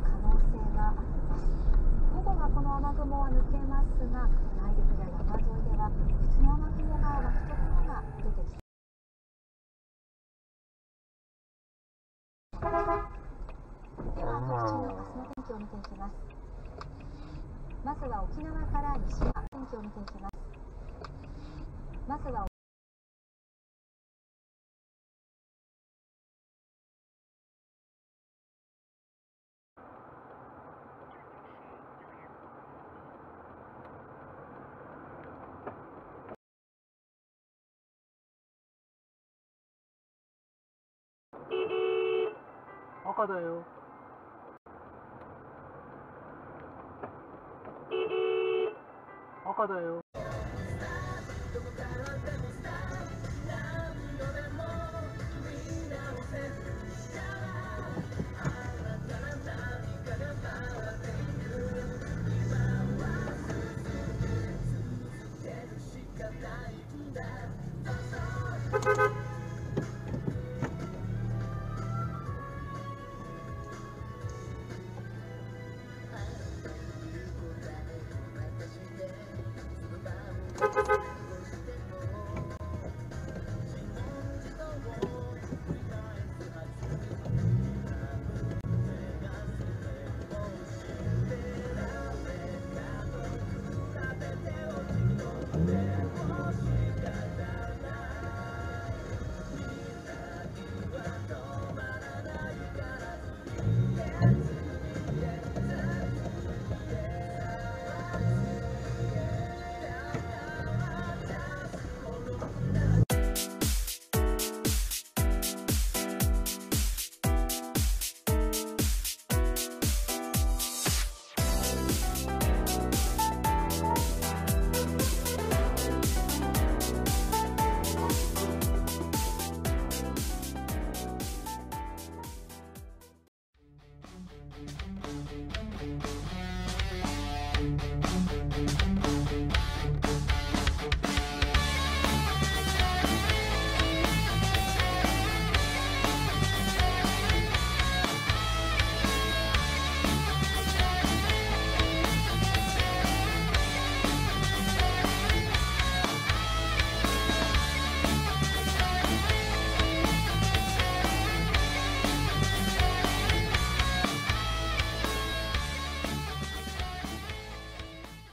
可能性があります。午後はこの雨雲は抜けますが、内陸や山沿いでは別の雨雲が湧くところが出てきて、では各地の明日の天気を見ていきます。まずは沖縄から西の天気を見ていきます。まずは赤だよ。赤だよ。